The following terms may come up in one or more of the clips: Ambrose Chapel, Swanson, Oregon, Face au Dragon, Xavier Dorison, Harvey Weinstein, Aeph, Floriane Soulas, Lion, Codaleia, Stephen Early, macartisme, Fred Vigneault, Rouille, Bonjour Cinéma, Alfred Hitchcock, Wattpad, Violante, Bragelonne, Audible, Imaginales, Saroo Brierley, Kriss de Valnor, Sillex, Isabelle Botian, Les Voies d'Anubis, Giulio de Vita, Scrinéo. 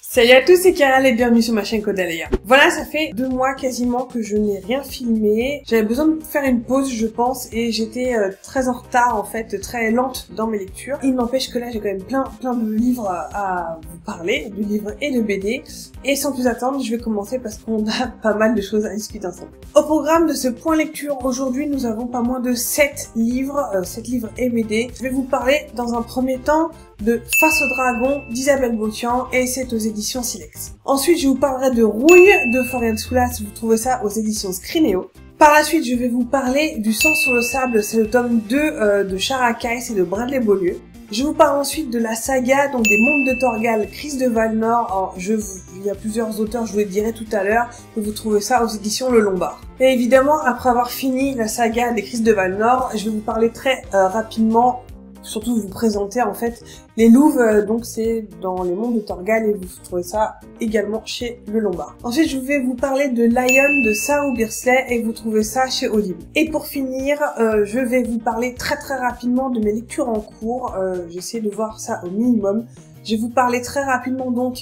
Salut à tous, c'est Carole et bienvenue sur ma chaîne Codaleia. Voilà, ça fait 2 mois quasiment que je n'ai rien filmé. J'avais besoin de faire une pause, je pense, et j'étais très en retard, en fait, très lente dans mes lectures. Il n'empêche que là, j'ai quand même plein de livres à vous parler, de livres et de BD. Et sans plus attendre, je vais commencer parce qu'on a pas mal de choses à discuter ensemble. Au programme de ce point lecture, aujourd'hui, nous avons pas moins de 7 livres, 7 livres et BD. Je vais vous parler dans un premier temps de Face au Dragon d'Isabelle Botian, et c'est aux éditions Sillex. Ensuite, je vous parlerai de Rouille de Floriane Soulas, vous trouvez ça aux éditions Scrinéo. Par la suite, je vais vous parler du Sang sur le Sable, c'est le tome 2 de Sharakhaï, c'est de Bradley Beaulieu. Je vous parle ensuite de la saga, donc des mondes de Thorgal, Kriss de Valnor. Alors, il y a plusieurs auteurs, je vous les dirai tout à l'heure, et vous trouvez ça aux éditions Le Lombard. Et évidemment, après avoir fini la saga des Kriss de Valnor, je vais vous parler très rapidement, surtout vous présenter en fait les Louves, donc c'est dans les mondes de Thorgal et vous trouvez ça également chez Le Lombard. Ensuite je vais vous parler de Lion de Saroo Brierley et vous trouvez ça chez Audible. Et pour finir, je vais vous parler très rapidement de mes lectures en cours, j'essaie de voir ça au minimum. Je vais vous parler très rapidement donc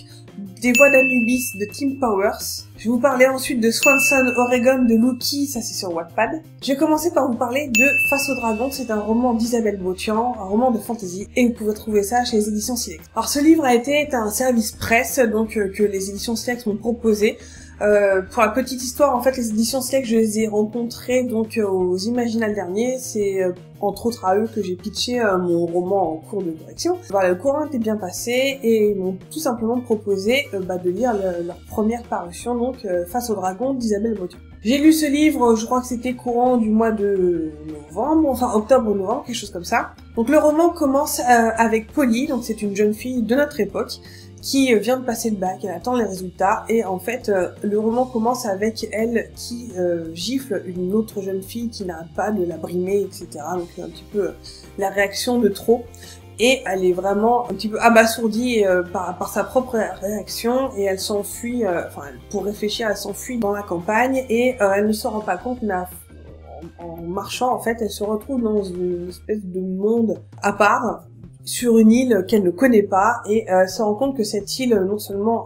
des Voies d'Anubis de Tim Powers. Je vais vous parler ensuite de Swanson, Oregon de Louki, ça c'est sur Wattpad. Je vais commencer par vous parler de Face au Dragon, c'est un roman d'Isabelle Botian, un roman de fantasy, et vous pouvez trouver ça chez les éditions Sillex. Alors ce livre a été un service presse donc que les éditions Sillex m'ont proposé. Pour la petite histoire, en fait, les éditions Sillex, je les ai rencontrés donc aux Imaginales derniers. C'est entre autres à eux que j'ai pitché mon roman en cours de correction. Voilà, le courant était bien passé et ils m'ont tout simplement proposé de lire leur première parution, donc Face au Dragon d'Isabelle Botian. J'ai lu ce livre, je crois que c'était courant du mois de novembre, enfin octobre ou novembre, quelque chose comme ça. Donc le roman commence avec Polly, donc c'est une jeune fille de notre époque qui vient de passer le bac, elle attend les résultats, et en fait, le roman commence avec elle qui gifle une autre jeune fille qui n'arrête pas de la brimer, etc. Donc c'est un petit peu la réaction de trop, et elle est vraiment un petit peu abasourdie par sa propre réaction, et elle s'enfuit, enfin pour réfléchir, elle s'enfuit dans la campagne, et elle ne se rend pas compte, en marchant en fait, elle se retrouve dans une espèce de monde à part, sur une île qu'elle ne connaît pas, et elle se rend compte que cette île non seulement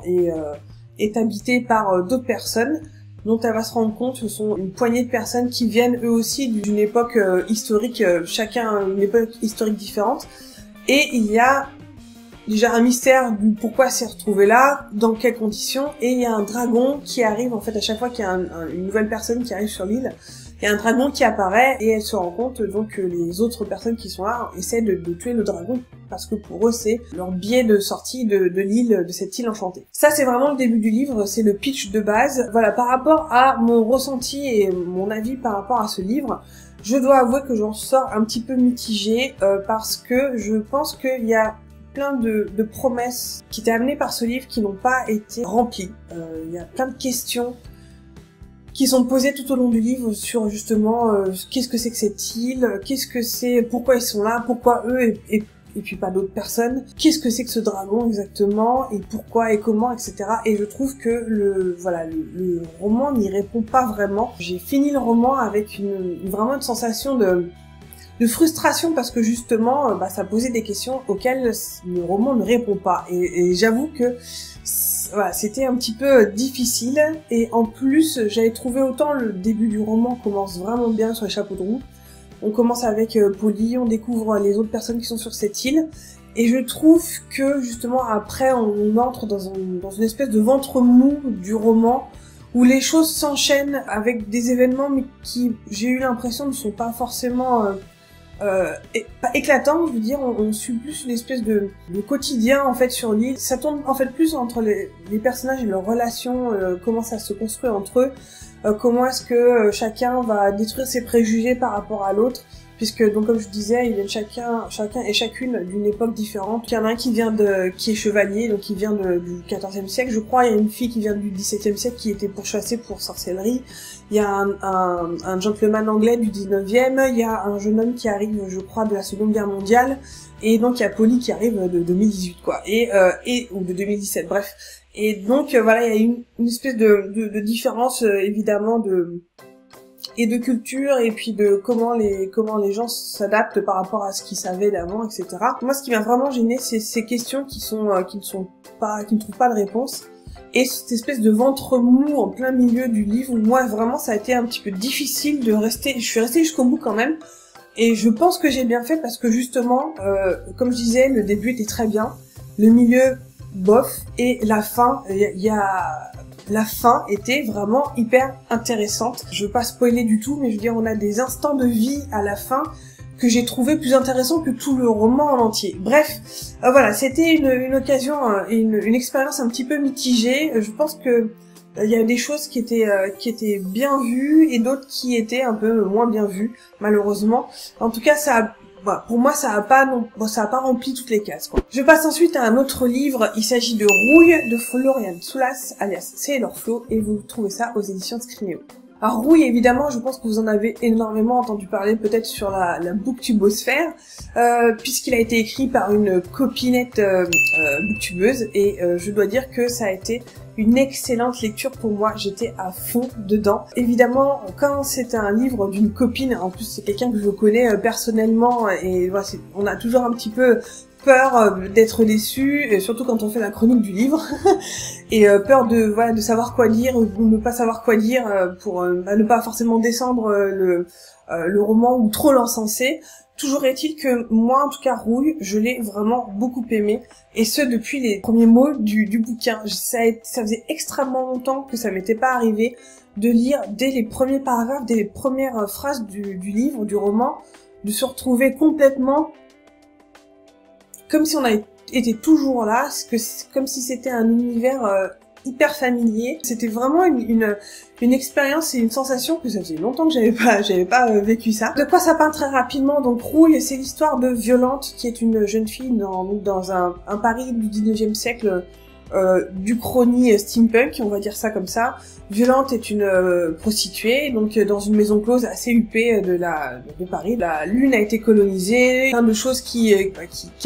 est habitée par d'autres personnes, dont elle va se rendre compte ce sont une poignée de personnes qui viennent eux aussi d'une époque historique, chacun une époque historique différente, et il y a déjà un mystère du pourquoi elle s'est retrouvée là, dans quelles conditions, et il y a un dragon qui arrive en fait à chaque fois qu'il y a une nouvelle personne qui arrive sur l'île. Il y a un dragon qui apparaît et elle se rend compte donc que les autres personnes qui sont là essaient de tuer le dragon parce que pour eux c'est leur biais de sortie de l'île, de cette île enchantée. Ça c'est vraiment le début du livre, c'est le pitch de base. Voilà, par rapport à mon ressenti et mon avis par rapport à ce livre, je dois avouer que j'en sors un petit peu mitigée parce que je pense qu'il y a plein de promesses qui étaient amenées par ce livre qui n'ont pas été remplies. Il y a plein de questions qui sont posés tout au long du livre sur justement qu'est-ce que c'est que cette île, qu'est-ce que c'est, pourquoi ils sont là, pourquoi eux et puis pas d'autres personnes, qu'est-ce que c'est que ce dragon exactement, et pourquoi et comment, etc. Et je trouve que le roman n'y répond pas vraiment. J'ai fini le roman avec vraiment une sensation de frustration parce que justement ça posait des questions auxquelles le roman ne répond pas, et j'avoue que voilà, c'était un petit peu difficile, et en plus j'avais trouvé autant le début du roman commence vraiment bien sur les chapeaux de roue, on commence avec Polly, on découvre les autres personnes qui sont sur cette île, et je trouve que justement après on entre dans une espèce de ventre mou du roman où les choses s'enchaînent avec des événements mais qui j'ai eu l'impression ne sont pas forcément pas éclatant, je veux dire, on suit plus une espèce de quotidien en fait sur l'île. Ça tourne en fait plus entre les personnages et leurs relations, comment ça se construit entre eux, comment est-ce que chacun va détruire ses préjugés par rapport à l'autre, puisque donc comme je disais, ils viennent chacun et chacune d'une époque différente. Il y en a un qui est chevalier, donc il vient du XIVe siècle, je crois. Il y a une fille qui vient du XVIIe siècle qui était pourchassée pour sorcellerie. Il y a un gentleman anglais du 19e, il y a un jeune homme qui arrive, je crois, de la Seconde Guerre mondiale, et donc il y a Polly qui arrive de 2018, quoi, ou de 2017, bref. Et donc voilà, il y a une espèce de différence évidemment de culture et puis de comment les gens s'adaptent par rapport à ce qu'ils savaient d'avant, etc. Moi, ce qui m'a vraiment gêné, c'est ces questions qui ne trouvent pas de réponse. Et cette espèce de ventre mou en plein milieu du livre, où moi vraiment ça a été un petit peu difficile de rester, je suis restée jusqu'au bout quand même, et je pense que j'ai bien fait parce que justement, comme je disais, le début était très bien, le milieu bof, et la fin, la fin était vraiment hyper intéressante. Je veux pas spoiler du tout, mais je veux dire, on a des instants de vie à la fin que j'ai trouvé plus intéressant que tout le roman en entier. Bref, voilà, c'était une occasion, une expérience un petit peu mitigée. Je pense que il y a des choses qui étaient bien vues et d'autres qui étaient un peu moins bien vues, malheureusement. En tout cas, pour moi, ça a pas rempli toutes les cases, quoi. Je passe ensuite à un autre livre. Il s'agit de Rouille de Floriane Soulas, alias Sailor Flo, et vous trouvez ça aux éditions de Scrinéo. Alors Rouille, évidemment, je pense que vous en avez énormément entendu parler, peut-être sur la booktubosphère, puisqu'il a été écrit par une copinette booktubeuse, et je dois dire que ça a été une excellente lecture pour moi, j'étais à fond dedans. Évidemment, quand c'est un livre d'une copine, en plus c'est quelqu'un que je connais personnellement, et voilà, on a toujours un petit peu peur d'être déçu, surtout quand on fait la chronique du livre, et peur de savoir quoi dire ou de ne pas savoir quoi dire pour ne pas forcément descendre le roman ou trop l'encenser. Toujours est-il que moi, en tout cas, Rouille, je l'ai vraiment beaucoup aimé, et ce depuis les premiers mots du bouquin. Ça faisait extrêmement longtemps que ça m'était pas arrivé de lire dès les premiers paragraphes, dès les premières phrases du livre, du roman, de se retrouver complètement comme si on était toujours là, comme si c'était un univers hyper familier. C'était vraiment une expérience et une sensation que ça faisait longtemps que j'avais pas vécu ça. De quoi ça parle très rapidement, donc Rouille, c'est l'histoire de Violante, qui est une jeune fille dans un Paris du 19e siècle, du chrony steampunk, on va dire ça comme ça. Violente est une prostituée, donc dans une maison close assez huppée de Paris. La lune a été colonisée, plein de choses qui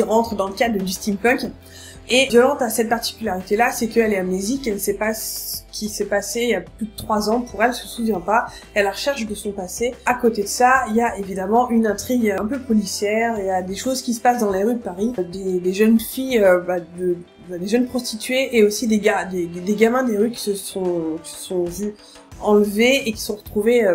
rentrent dans le cadre du steampunk. Et Violente a cette particularité-là, c'est qu'elle est amnésique, elle ne sait pas ce qui s'est passé il y a plus de 3 ans, pour elle, elle se souvient pas, elle a la recherche de son passé. À côté de ça, il y a évidemment une intrigue un peu policière, il y a des choses qui se passent dans les rues de Paris, des jeunes filles, des jeunes prostituées, et aussi des gamins des rues qui se sont vus enlevés et qui sont retrouvés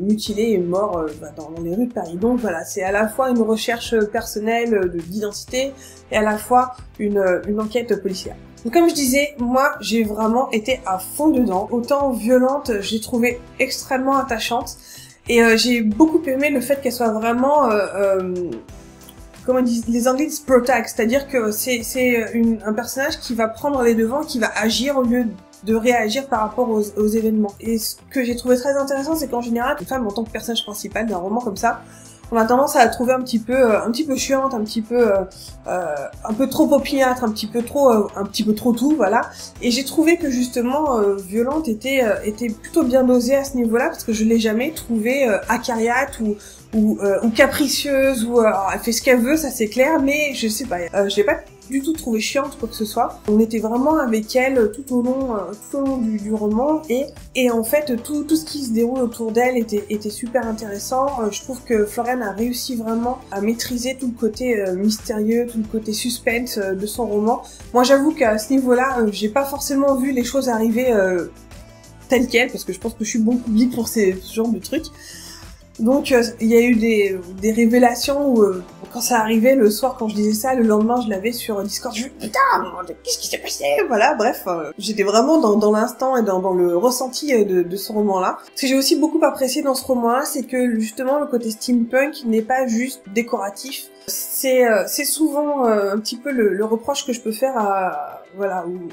mutilés et morts dans les rues de Paris. Donc voilà, c'est à la fois une recherche personnelle d'identité et à la fois une enquête policière. Donc comme je disais, moi j'ai vraiment été à fond dedans. Autant Violente, j'ai trouvé extrêmement attachante, et j'ai beaucoup aimé le fait qu'elle soit vraiment... comment ils disent les Anglais, protag, c'est-à-dire que c'est un personnage qui va prendre les devants, qui va agir au lieu de réagir par rapport aux événements. Et ce que j'ai trouvé très intéressant, c'est qu'en général, une femme en tant que personnage principal d'un roman comme ça, on a tendance à la trouver un petit peu chiante, un peu trop opiniâtre, un petit peu trop tout, voilà. Et j'ai trouvé que justement, Violente était plutôt bien dosée à ce niveau-là, parce que je l'ai jamais trouvée acariâtre ou capricieuse, ou elle fait ce qu'elle veut, ça c'est clair, mais je sais pas, je l'ai pas du tout trouvé chiante quoi que ce soit. On était vraiment avec elle tout au long du roman, et en fait tout ce qui se déroule autour d'elle était super intéressant. Je trouve que Floriane a réussi vraiment à maîtriser tout le côté mystérieux, tout le côté suspense de son roman. Moi j'avoue qu'à ce niveau-là, j'ai pas forcément vu les choses arriver telles quelles, parce que je pense que je suis bon public pour ce genre de trucs. Donc il y a eu des révélations où quand ça arrivait le soir, quand je disais ça, le lendemain je l'avais sur Discord, je me disais putain, qu'est-ce qui s'est passé? Voilà, bref, j'étais vraiment dans l'instant et dans le ressenti de ce roman-là. Ce que j'ai aussi beaucoup apprécié dans ce roman-là, c'est que justement le côté steampunk n'est pas juste décoratif. C'est souvent un petit peu le reproche que je peux faire au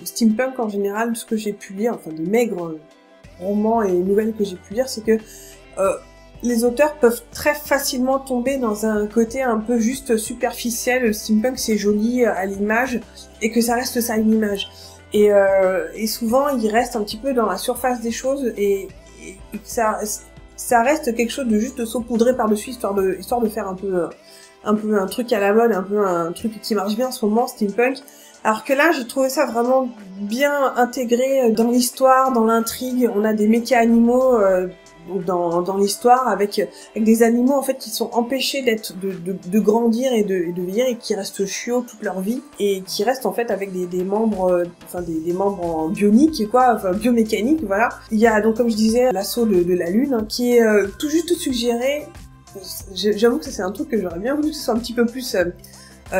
steampunk en général, ce que j'ai pu lire, enfin de maigres romans et nouvelles que j'ai pu lire, c'est que les auteurs peuvent très facilement tomber dans un côté un peu juste superficiel, le steampunk c'est joli à l'image, et que ça reste ça une image. Et souvent ils restent un petit peu dans la surface des choses, et ça reste quelque chose de juste saupoudré par-dessus, histoire de faire un peu un truc à la mode, un peu un truc qui marche bien en ce moment, steampunk. Alors que là, j'ai trouvé ça vraiment bien intégré dans l'histoire, dans l'intrigue. On a des méca-animaux dans l'histoire avec des animaux en fait qui sont empêchés de grandir et de vieillir et qui restent chiots toute leur vie et qui restent en fait avec des membres des membres en bionique quoi, enfin biomécanique, voilà. Il y a donc comme je disais l'assaut de la lune hein, qui est tout juste suggéré. J'avoue que ça c'est un truc que j'aurais bien voulu que ce soit un petit peu plus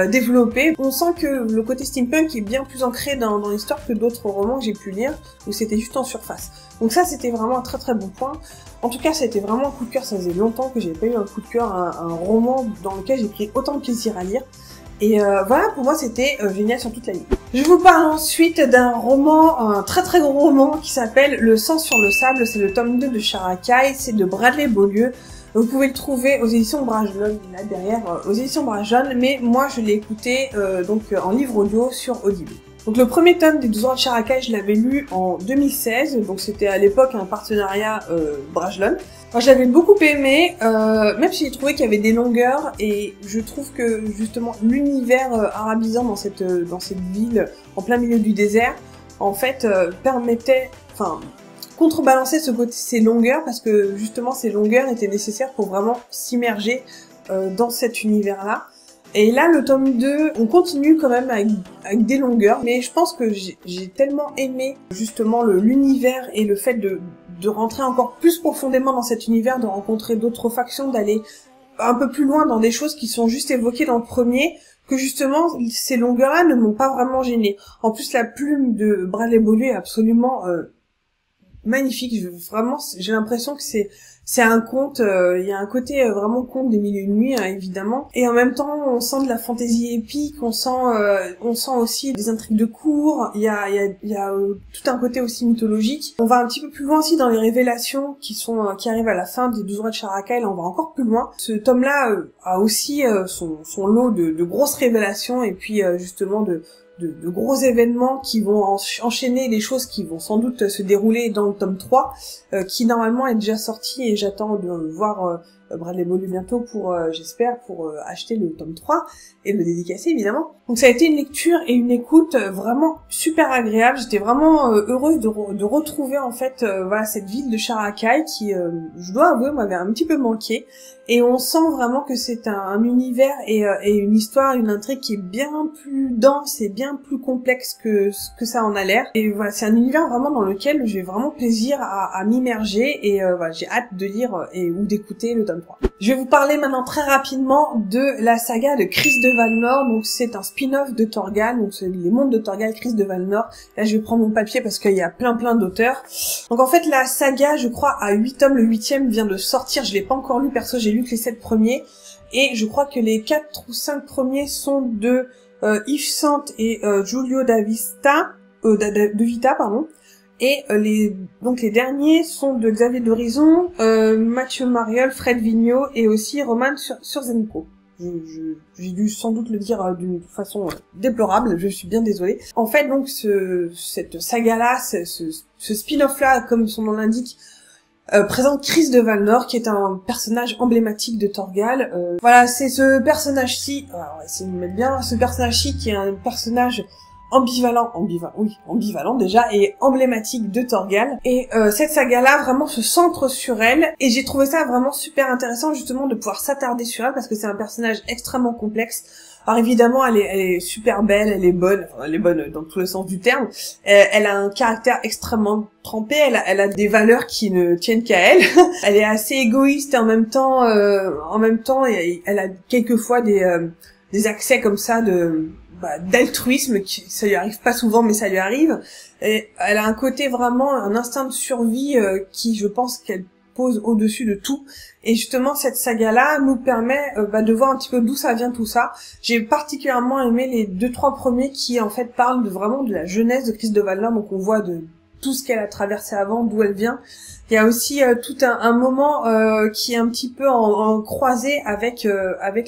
développé. On sent que le côté steampunk est bien plus ancré dans l'histoire que d'autres romans que j'ai pu lire où c'était juste en surface. Donc ça c'était vraiment un très très bon point. En tout cas ça a été vraiment un coup de cœur, ça faisait longtemps que j'avais pas eu un coup de cœur, un roman dans lequel j'ai pris autant de plaisir à lire. Et voilà, pour moi c'était génial sur toute la ligne. Je vous parle ensuite d'un roman, un très très gros roman qui s'appelle Le Sang sur le Sable, c'est le tome 2 de Sharakhaï, c'est de Bradley Beaulieu. Vous pouvez le trouver aux éditions Bragelonne, là derrière, aux éditions Bragelonne, mais moi je l'ai écouté en livre audio sur Audible. Donc le premier tome des 12 ans de Sharakhaï, je l'avais lu en 2016, donc c'était à l'époque un partenariat Bragelonne. Moi j'avais beaucoup aimé, même si j'ai trouvé qu'il y avait des longueurs, et je trouve que justement l'univers arabisant dans cette ville, en plein milieu du désert, en fait permettait... contrebalancer ces longueurs parce que justement ces longueurs étaient nécessaires pour vraiment s'immerger dans cet univers là. Et là le tome 2 on continue quand même avec des longueurs, mais je pense que j'ai tellement aimé justement l'univers et le fait de rentrer encore plus profondément dans cet univers, de rencontrer d'autres factions, d'aller un peu plus loin dans des choses qui sont juste évoquées dans le premier, que justement ces longueurs là ne m'ont pas vraiment gênée. En plus la plume de Bradley Beaulieu est absolument magnifique, vraiment j'ai l'impression que c'est un conte, il y a un côté vraiment conte des mille et une nuits hein, évidemment, et en même temps on sent de la fantaisie épique, on sent aussi des intrigues de cour, il y a tout un côté aussi mythologique. On va un petit peu plus loin aussi dans les révélations qui arrivent à la fin des 12 rois de Sharakhaï, là on va encore plus loin. Ce tome là a aussi son lot de grosses révélations et puis justement de gros événements qui vont enchaîner des choses qui vont sans doute se dérouler dans le tome 3, qui normalement est déjà sorti et j'attends de voir Bradley Beaulieu bientôt pour, j'espère, pour acheter le tome 3 et le dédicacer évidemment. Donc ça a été une lecture et une écoute vraiment super agréable. J'étais vraiment heureuse de retrouver en fait voilà, cette ville de Sharakhaï qui, je dois avouer, m'avait un petit peu manqué. Et on sent vraiment que c'est un univers et une histoire, une intrigue qui est bien plus dense et bien plus complexe que ce que ça en a l'air. Et voilà, c'est un univers vraiment dans lequel j'ai vraiment plaisir à m'immerger et voilà, j'ai hâte de lire ou d'écouter le tome 3. Je vais vous parler maintenant très rapidement de la saga de Kriss de Valnor. Donc c'est un spin-off de Thorgal, donc les mondes de Thorgal, Kriss de Valnor. Là je vais prendre mon papier parce qu'il y a plein d'auteurs. Donc en fait la saga je crois à 8 tomes, le 8e vient de sortir, je l'ai pas encore lu perso, j'ai lu que les 7 premiers et je crois que les 4 ou 5 premiers sont de Yves Sente et Giulio de Vita pardon. Et donc les derniers sont de Xavier Dorison, Mathieu Mariel, Fred Vigneault et aussi Roman Surzhenko. J'ai dû sans doute le dire d'une façon déplorable, je suis bien désolée. En fait donc cette saga-là, ce spin-off-là, comme son nom l'indique, présente Kriss de Valnor qui est un personnage emblématique de Thorgal. Voilà, c'est ce personnage-ci, alors essayez de me mettre bien, ce personnage-ci qui est un personnage... ambivalent déjà, et emblématique de Thorgal. Et cette saga-là vraiment se centre sur elle, et j'ai trouvé ça vraiment super intéressant justement de pouvoir s'attarder sur elle, parce que c'est un personnage extrêmement complexe. Alors évidemment, elle est super belle, elle est bonne dans tous les sens du terme, elle a un caractère extrêmement trempé, elle a des valeurs qui ne tiennent qu'à elle, elle est assez égoïste, et en même temps elle a quelquefois des accès comme ça d'altruisme, ça lui arrive pas souvent mais ça lui arrive, et elle a un côté vraiment, un instinct de survie qui je pense qu'elle pose au-dessus de tout, et justement cette saga-là nous permet de voir un petit peu d'où ça vient tout ça. J'ai particulièrement aimé les 2-3 premiers qui en fait parlent vraiment de la jeunesse de Kriss de Valnor, donc on voit de tout ce qu'elle a traversé avant, d'où elle vient. Il y a aussi tout un moment qui est un petit peu en croisée avec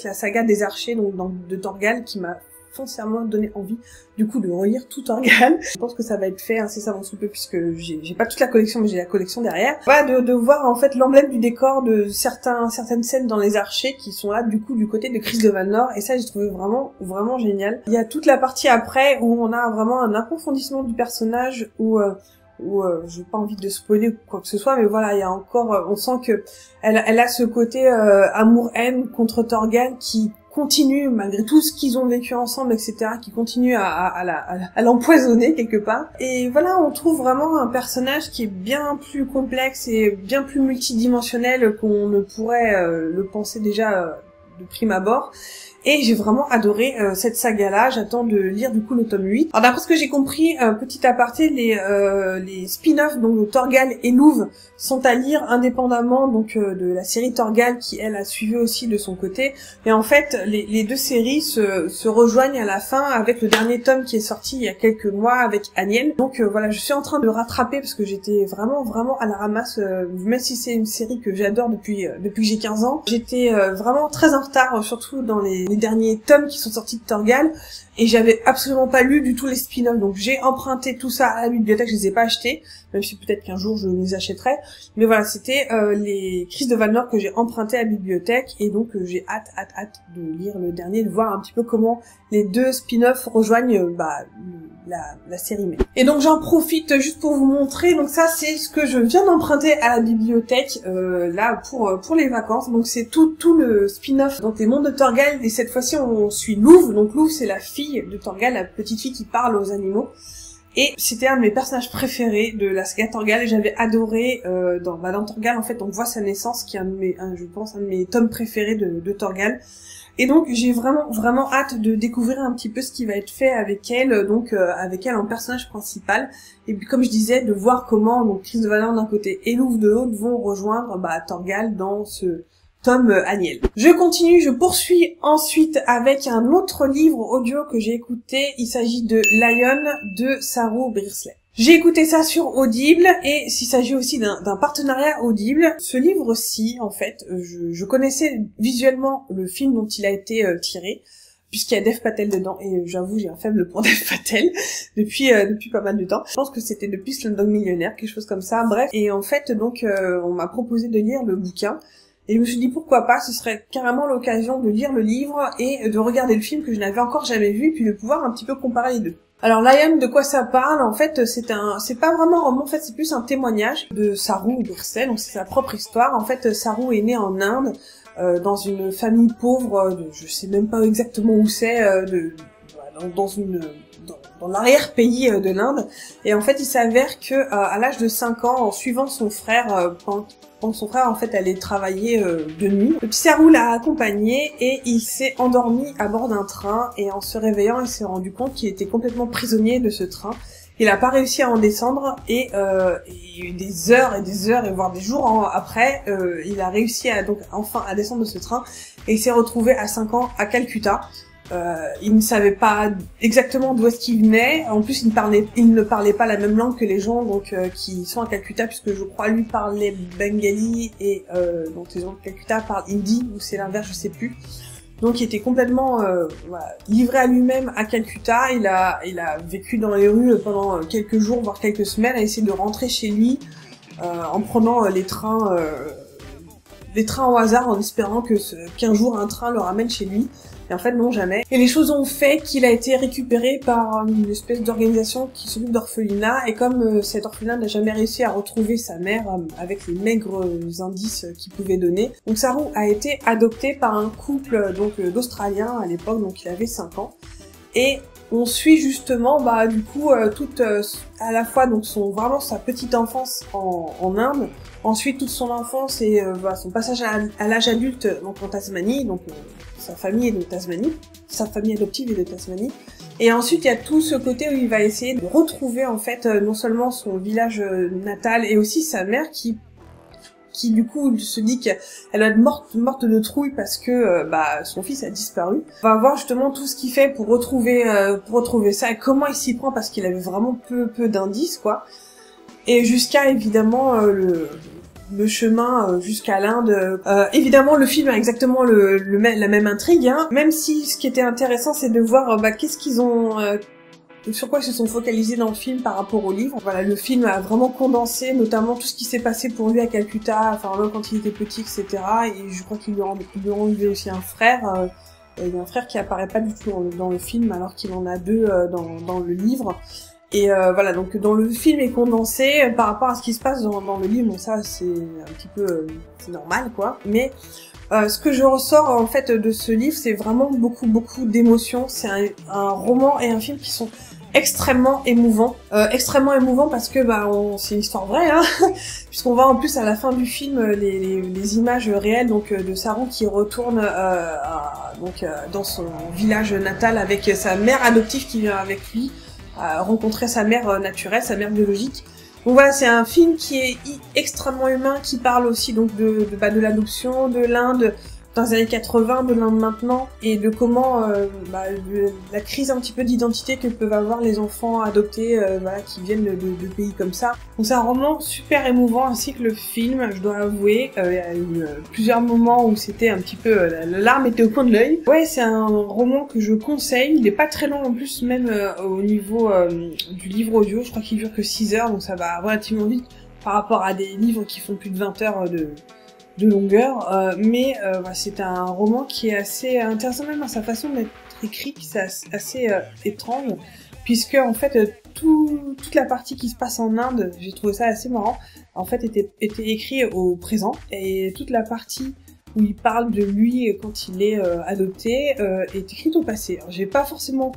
la saga des archers donc de Thorgal qui m'a foncièrement donné envie du coup de relire tout Thorgal. Je pense que ça va être fait incessamment sous peu puisque j'ai pas toute la collection mais j'ai la collection derrière. Voilà, de voir en fait l'emblème du décor de certaines scènes dans Les Archers qui sont là du coup du côté de Kriss de Valnor, et ça j'ai trouvé vraiment génial. Il y a toute la partie après où on a vraiment un approfondissement du personnage où j'ai pas envie de spoiler ou quoi que ce soit, mais voilà, il y a encore, on sent que elle a ce côté amour-haine contre Thorgal qui continue, malgré tout ce qu'ils ont vécu ensemble, etc., qui continue à l'empoisonner quelque part. Et voilà, on trouve vraiment un personnage qui est bien plus complexe et bien plus multidimensionnel qu'on ne pourrait le penser déjà de prime abord. Et j'ai vraiment adoré cette saga-là, j'attends de lire du coup le tome 8. Alors d'après ce que j'ai compris, petit aparté, les spin-offs, donc Thorgal et Louve, sont à lire indépendamment donc de la série Thorgal qui elle a suivi aussi de son côté. Et en fait, les deux séries se rejoignent à la fin avec le dernier tome qui est sorti il y a quelques mois avec Aniel. Donc voilà, je suis en train de rattraper parce que j'étais vraiment à la ramasse, même si c'est une série que j'adore depuis que j'ai 15 ans. J'étais vraiment très en retard, surtout dans les derniers tomes qui sont sortis de Thorgal, et j'avais absolument pas lu du tout les spin-offs, donc j'ai emprunté tout ça à la bibliothèque, je les ai pas achetés, même si peut-être qu'un jour je les achèterai, mais voilà, c'était les Kriss de Valnor que j'ai emprunté à la bibliothèque, et donc j'ai hâte de lire le dernier, de voir un petit peu comment les deux spin-offs rejoignent la série mère. Et donc j'en profite juste pour vous montrer, donc ça c'est ce que je viens d'emprunter à la bibliothèque là pour les vacances, donc c'est tout le spin-off donc les mondes de Thorgal, et cette fois-ci on suit Louve, donc Louve c'est la fille de Thorgal, la petite fille qui parle aux animaux. Et c'était un de mes personnages préférés de la saga Thorgal, et j'avais adoré, dans Thorgal en fait on voit sa naissance, qui est je pense un de mes tomes préférés de Thorgal. Et donc j'ai vraiment hâte de découvrir un petit peu ce qui va être fait avec elle, donc avec elle en personnage principal. Et puis comme je disais, de voir comment donc Kriss de Valnor d'un côté et Louve de l'autre vont rejoindre Thorgal dans ce tome Aniel. Je continue, je poursuis ensuite avec un autre livre audio que j'ai écouté, il s'agit de Lion de Saroo Brierley. J'ai écouté ça sur Audible, et s'il s'agit aussi d'un partenariat Audible. Ce livre-ci, en fait, je connaissais visuellement le film dont il a été tiré, puisqu'il y a Dev Patel dedans, et j'avoue j'ai un faible pour Dev Patel depuis pas mal de temps. Je pense que c'était depuis Slumdog Millionnaire, quelque chose comme ça, bref. Et en fait, donc, on m'a proposé de lire le bouquin, et je me suis dit pourquoi pas, ce serait carrément l'occasion de lire le livre et de regarder le film que je n'avais encore jamais vu, et puis de pouvoir un petit peu comparer les deux. Alors Lion, de quoi ça parle? En fait, c'est pas vraiment un roman, en fait, c'est plus un témoignage de Saroo Brierley, donc c'est sa propre histoire. En fait, Saroo est né en Inde, dans une famille pauvre, je sais même pas exactement où c'est, dans l'arrière-pays de l'Inde. Et en fait, il s'avère que à l'âge de 5 ans, en suivant son frère, en fait allait travailler de nuit. Le petit Saroo l'a accompagné et il s'est endormi à bord d'un train, et en se réveillant il s'est rendu compte qu'il était complètement prisonnier de ce train. Il n'a pas réussi à en descendre, et des heures et des heures, et voire des jours après, il a réussi enfin à descendre de ce train, et il s'est retrouvé à 5 ans à Calcutta. Il ne savait pas exactement d'où est-ce qu'il venait. En plus, il ne parlait pas la même langue que les gens donc qui sont à Calcutta, puisque je crois lui parlait bengali, et donc les gens de Calcutta parlent hindi, ou c'est l'inverse, je sais plus. Donc il était complètement voilà, livré à lui-même à Calcutta. Il a vécu dans les rues pendant quelques jours, voire quelques semaines, à essayer de rentrer chez lui en prenant les trains au hasard, en espérant qu'un jour un train le ramène chez lui. Et en fait, non, jamais. Et les choses ont fait qu'il a été récupéré par une espèce d'organisation qui s'occupe d'orphelinat, et comme cet orphelinat n'a jamais réussi à retrouver sa mère avec les maigres indices qu'il pouvait donner, donc Saroo a été adopté par un couple donc d'Australiens à l'époque, donc il avait 5 ans, et on suit justement du coup à la fois donc sa petite enfance en Inde, ensuite toute son enfance et son passage à l'âge adulte donc en Tasmanie, donc sa famille est de Tasmanie, sa famille adoptive est de Tasmanie. Et ensuite, il y a tout ce côté où il va essayer de retrouver, en fait, non seulement son village natal, et aussi sa mère qui du coup, se dit qu'elle va être morte de trouille parce que son fils a disparu. On va voir justement tout ce qu'il fait pour retrouver ça, et comment il s'y prend, parce qu'il avait vraiment peu d'indices, quoi. Et jusqu'à, évidemment, le chemin jusqu'à l'Inde. Évidemment, le film a exactement la même intrigue, hein, même si ce qui était intéressant, c'est de voir qu'est-ce qu'ils ont... sur quoi ils se sont focalisés dans le film par rapport au livre. Voilà, le film a vraiment condensé notamment tout ce qui s'est passé pour lui à Calcutta, enfin là quand il était petit, etc. Et je crois qu'ils lui ont enlevé aussi un frère. Il y a un frère qui apparaît pas du tout dans le film alors qu'il en a deux dans le livre. Et voilà, donc dans le film est condensé par rapport à ce qui se passe dans le livre. Bon, ça c'est un petit peu c'est normal quoi, mais ce que je ressors en fait de ce livre, c'est vraiment beaucoup d'émotions. C'est un roman et un film qui sont extrêmement émouvant parce que c'est une histoire vraie, hein, puisqu'on voit en plus à la fin du film les images réelles donc de Saroo qui retourne dans son village natal avec sa mère adoptive qui vient avec lui rencontrer sa mère naturelle, sa mère biologique. Donc voilà, c'est un film qui est extrêmement humain, qui parle aussi donc de l'adoption, de l'Inde dans les années 80, de l'Inde maintenant, et de comment la crise un petit peu d'identité que peuvent avoir les enfants adoptés qui viennent de pays comme ça. Donc c'est un roman super émouvant, ainsi que le film, je dois avouer. Il y a eu plusieurs moments où c'était un petit peu... la larme était au coin de l'œil. Ouais, c'est un roman que je conseille. Il n'est pas très long en plus, même au niveau du livre audio. Je crois qu'il dure que 6 heures, donc ça va relativement vite par rapport à des livres qui font plus de 20 heures de longueur, c'est un roman qui est assez intéressant même à sa façon d'être écrit, c'est assez étrange, puisque en fait toute la partie qui se passe en Inde, j'ai trouvé ça assez marrant, en fait était écrit au présent, et toute la partie où il parle de lui quand il est adopté est écrite au passé. J'ai pas forcément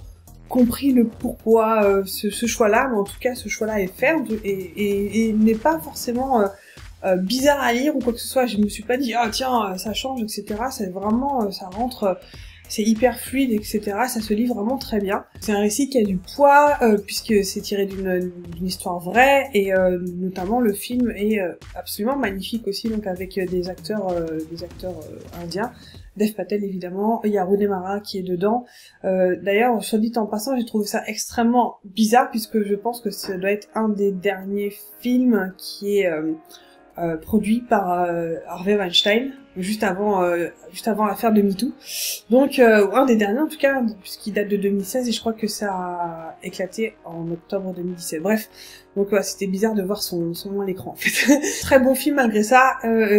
compris le pourquoi ce choix-là, mais en tout cas ce choix-là est fait et n'est pas forcément bizarre à lire ou quoi que ce soit. Je me suis pas dit ah tiens ça change, etc. C'est vraiment ça rentre, c'est hyper fluide, etc. Ça se lit vraiment très bien. C'est un récit qui a du poids puisque c'est tiré d'une histoire vraie, et notamment le film est absolument magnifique aussi, donc avec des acteurs indiens. Dev Patel évidemment, il y a Rooney Mara qui est dedans. D'ailleurs, soit dit en passant, j'ai trouvé ça extrêmement bizarre puisque je pense que ça doit être un des derniers films qui est produit par Harvey Weinstein, juste avant l'affaire de MeToo. Donc un des derniers en tout cas, puisqu'il date de 2016 et je crois que ça a éclaté en octobre 2017. Bref, donc c'était bizarre de voir son nom à l'écran en fait. Très bon film malgré ça,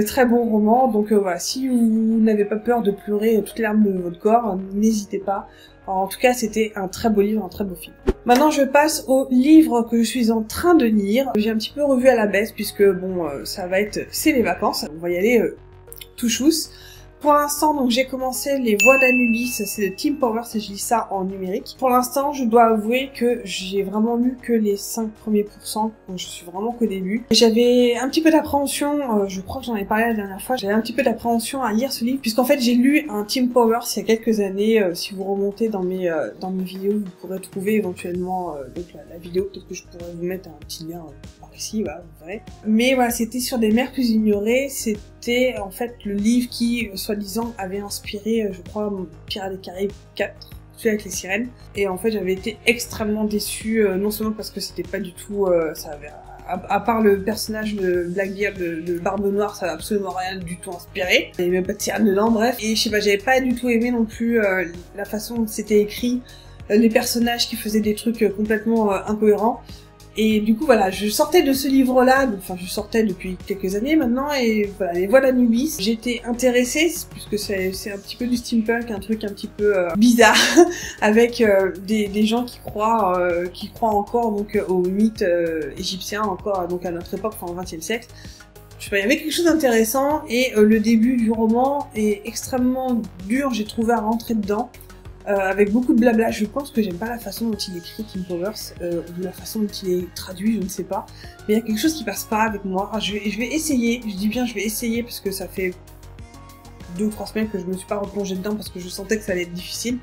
très bon roman. Donc si vous n'avez pas peur de pleurer toutes les larmes de votre corps, n'hésitez pas. Alors, en tout cas, c'était un très beau livre, un très beau film. Maintenant, je passe au livre que je suis en train de lire. J'ai un petit peu revu à la baisse puisque, ça va être... C'est les vacances, on va y aller tout chousse. Pour l'instant, donc j'ai commencé Les Voies d'Anubis, c'est de Tim Powers et je lis ça en numérique. Pour l'instant, je dois avouer que j'ai vraiment lu que les 5 premiers pourcents, donc je suis vraiment qu'au début. J'avais un petit peu d'appréhension, je crois que j'en ai parlé la dernière fois, j'avais un petit peu d'appréhension à lire ce livre, puisqu'en fait j'ai lu un Tim Powers il y a quelques années. Si vous remontez dans mes vidéos, vous pourrez trouver éventuellement la vidéo, peut-être que je pourrais vous mettre un petit lien par ici, vrai. Mais voilà, c'était sur des mers plus ignorées, c'était en fait le livre qui, soi-disant, avait inspiré, je crois, Pirates des Caraïbes 4, celui avec les sirènes. Et en fait, j'avais été extrêmement déçue, non seulement parce que c'était pas du tout... ça avait, à part le personnage de Blackbeard de Barbe Noire, ça n'avait absolument rien du tout inspiré. Il n'y avait même pas de sirène dedans, bref. Et je sais pas, j'avais pas du tout aimé non plus la façon dont c'était écrit, les personnages qui faisaient des trucs complètement incohérents. Et du coup, voilà, je sortais de ce livre-là, enfin, je sortais depuis quelques années maintenant, et voilà, Les Voies d'Anubis. J'étais intéressée, puisque c'est un petit peu du steampunk, un truc un petit peu bizarre, avec des gens qui croient encore donc aux mythes égyptiens, encore donc à notre époque, enfin au XXe siècle. Je sais pas, il y avait quelque chose d'intéressant, et le début du roman est extrêmement dur, j'ai trouvé à rentrer dedans. Avec beaucoup de blabla, je pense que j'aime pas la façon dont il écrit Tim Powers, ou la façon dont il est traduit, je ne sais pas. Mais il y a quelque chose qui passe pas avec moi. Je vais essayer, je dis bien je vais essayer parce que ça fait 2 ou 3 semaines que je me suis pas replongée dedans parce que je sentais que ça allait être difficile.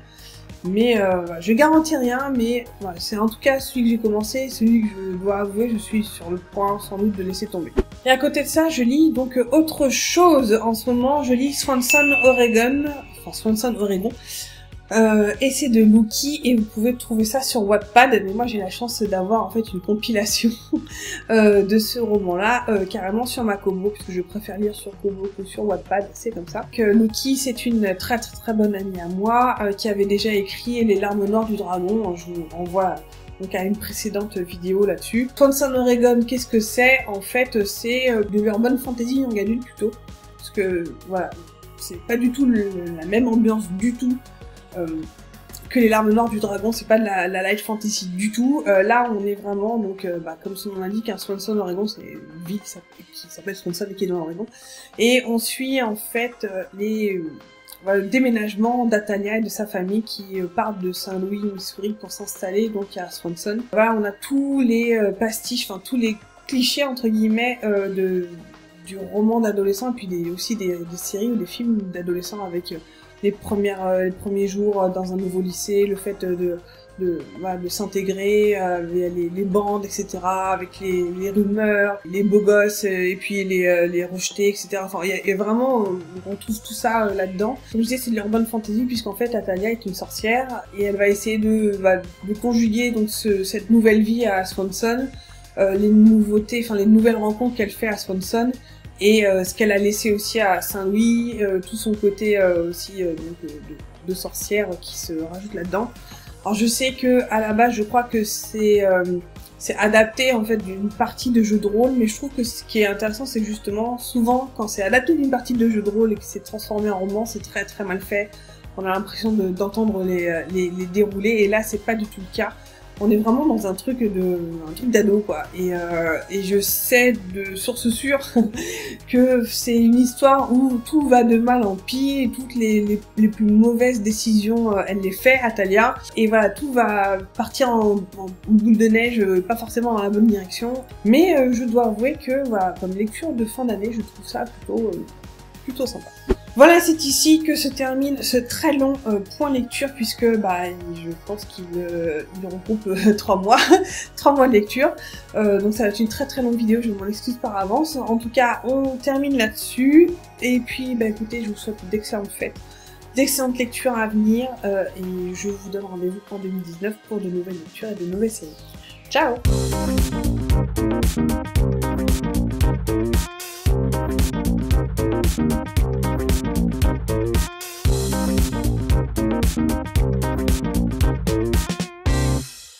Mais je garantis rien, mais ouais, c'est en tout cas celui que j'ai commencé, celui que je dois avouer, je suis sur le point sans doute de laisser tomber. Et à côté de ça, je lis donc autre chose en ce moment, je lis Swanson, Oregon. Et c'est de Louki, et vous pouvez trouver ça sur Wattpad, mais moi j'ai la chance d'avoir en fait une compilation de ce roman-là, carrément sur ma Kobo, puisque je préfère lire sur Kobo que sur Wattpad, c'est comme ça. Que Louki, c'est une très très très bonne amie à moi, qui avait déjà écrit Les Larmes noires du dragon, je vous renvoie donc à une précédente vidéo là-dessus. Swanson, Oregon, qu'est-ce que c'est? En fait, c'est de l'urban fantasy young adult plutôt, parce que voilà, c'est pas du tout la même ambiance du tout. Que Les Larmes noires du dragon, c'est pas de la light fantasy du tout. Là, on est vraiment, donc, comme son nom l'indique, un Swanson Oregon, c'est une ville qui s'appelle Swanson et qui est dans l'Oregon. Et on suit en fait le déménagement d'Atania et de sa famille qui partent de Saint-Louis, Missouri, pour s'installer donc à Swanson. Voilà, on a tous les pastiches, enfin tous les clichés entre guillemets du roman d'adolescent, et puis aussi des séries ou des films d'adolescents avec les premiers jours dans un nouveau lycée, le fait de s'intégrer, les bandes, etc., avec les rumeurs, les beaux gosses, et puis les rejetés, etc. Enfin, il y a vraiment, on trouve tout ça là-dedans. Comme je disais, c'est de l'urban fantasy, puisqu'en fait, Athalia est une sorcière, et elle va essayer de conjuguer donc cette nouvelle vie à Swanson, les nouvelles rencontres qu'elle fait à Swanson, et ce qu'elle a laissé aussi à Saint-Louis, tout son côté aussi de sorcière qui se rajoute là-dedans. Alors je sais que à la base, je crois que c'est adapté en fait d'une partie de jeu de rôle, mais je trouve que ce qui est intéressant, c'est justement souvent quand c'est adapté d'une partie de jeu de rôle et que c'est transformé en roman, c'est très très mal fait. On a l'impression d'entendre les déroulés, et là c'est pas du tout le cas. On est vraiment dans un truc d'ado, quoi. Et je sais de source sûre que c'est une histoire où tout va de mal en pis, toutes les plus mauvaises décisions, elle les fait, Athalia. Et voilà, tout va partir en boule de neige, pas forcément dans la bonne direction. Mais je dois avouer que, voilà, comme lecture de fin d'année, je trouve ça plutôt sympa. Voilà, c'est ici que se termine ce très long point lecture, puisque je pense qu'il regroupe 3 mois, 3 mois de lecture. Donc ça va être une très très longue vidéo, je m'en excuse par avance. En tout cas, on termine là-dessus. Et puis, écoutez, je vous souhaite d'excellentes fêtes, d'excellentes lectures à venir. Et je vous donne rendez-vous en 2019 pour de nouvelles lectures et de nouvelles séries. Ciao!